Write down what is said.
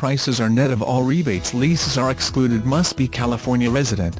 Prices are net of all rebates. Leases are excluded. Must be California resident.